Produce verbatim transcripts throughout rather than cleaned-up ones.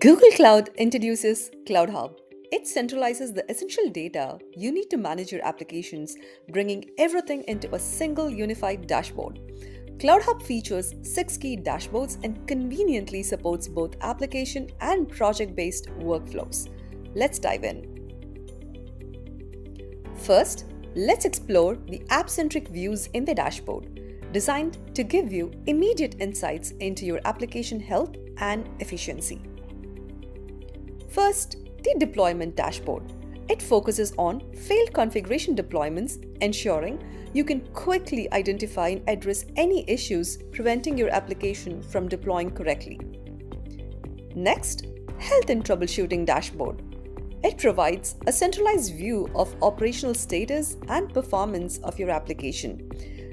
Google Cloud introduces Cloud Hub. It centralizes the essential data you need to manage your applications, bringing everything into a single unified dashboard. Cloud Hub features six key dashboards and conveniently supports both application and project-based workflows. Let's dive in. First, let's explore the app-centric views in the dashboard, designed to give you immediate insights into your application health and efficiency. First, the deployment dashboard. It focuses on failed configuration deployments, ensuring you can quickly identify and address any issues preventing your application from deploying correctly. Next, health and troubleshooting dashboard. It provides a centralized view of operational status and performance of your application.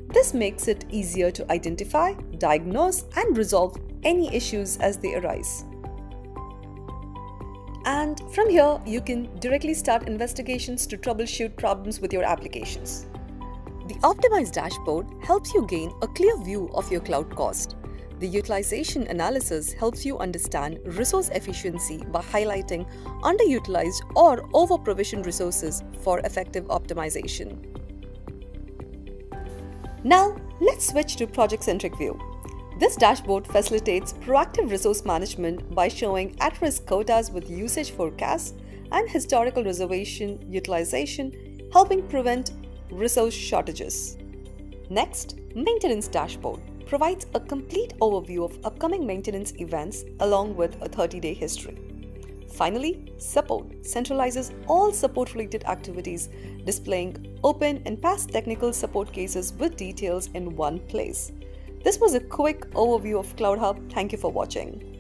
This makes it easier to identify, diagnose, and resolve any issues as they arise. And from here, you can directly start investigations to troubleshoot problems with your applications. The optimized dashboard helps you gain a clear view of your cloud cost. The utilization analysis helps you understand resource efficiency by highlighting underutilized or over-provisioned resources for effective optimization. Now, let's switch to project-centric view. This dashboard facilitates proactive resource management by showing at-risk quotas with usage forecasts and historical reservation utilization, helping prevent resource shortages. Next, maintenance dashboard provides a complete overview of upcoming maintenance events along with a thirty-day history. Finally, support centralizes all support-related activities, displaying open and past technical support cases with details in one place. This was a quick overview of Cloud Hub. Thank you for watching.